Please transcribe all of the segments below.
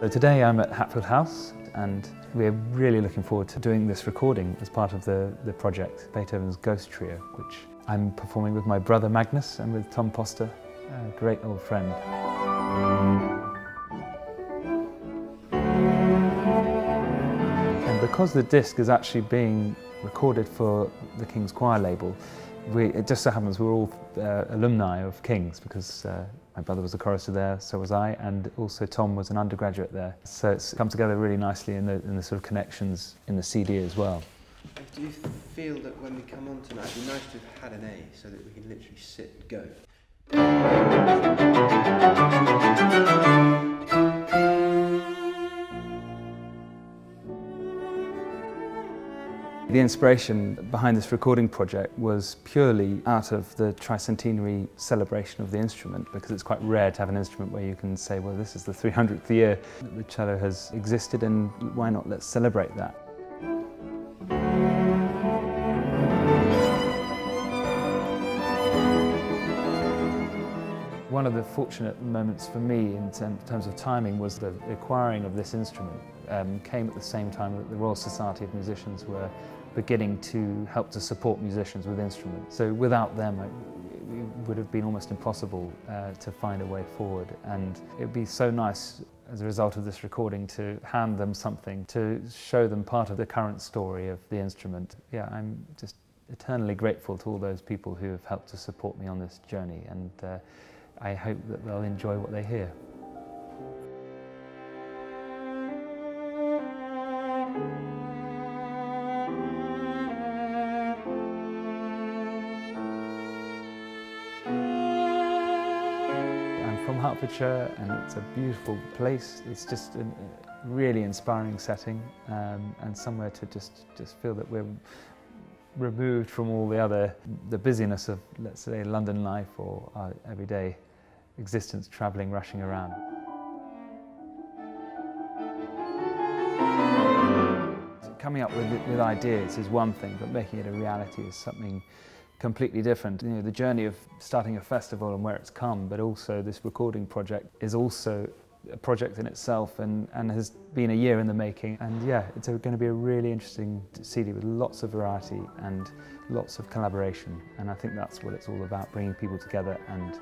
So today I'm at Hatfield House and we're really looking forward to doing this recording as part of the project Beethoven's Ghost Trio, which I'm performing with my brother Magnus and with Tom Poster, a great old friend. And because the disc is actually being recorded for the King's Choir label, it just so happens we're all alumni of King's, because my brother was a chorister there, so was I, and also Tom was an undergraduate there. So it's come together really nicely in the sort of connections in the CD as well. Do you feel that when we come on tonight, it'd be nice to have had an A so that we can literally sit and go? The inspiration behind this recording project was purely out of the tricentenary celebration of the instrument, because it's quite rare to have an instrument where you can say, well, this is the 300th year that the cello has existed, and why not, let's celebrate that. One of the fortunate moments for me in terms of timing was the acquiring of this instrument. Came at the same time that the Royal Society of Musicians were beginning to help to support musicians with instruments. So without them, it would have been almost impossible to find a way forward. And it would be so nice, as a result of this recording, to hand them something, to show them part of the current story of the instrument. Yeah, I'm just eternally grateful to all those people who have helped to support me on this journey, and I hope that they'll enjoy what they hear. From Hertfordshire, and it's a beautiful place. It's just a really inspiring setting, and somewhere to just feel that we're removed from all the busyness of, let's say, London life or our everyday existence, travelling, rushing around. Coming up with ideas is one thing, but making it a reality is something completely different. You know, the journey of starting a festival and where it's come, but also this recording project is also a project in itself, and has been a year in the making. And yeah, it's going to be a really interesting CD with lots of variety and lots of collaboration. And I think that's what it's all about, bringing people together and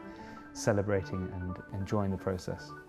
celebrating and enjoying the process.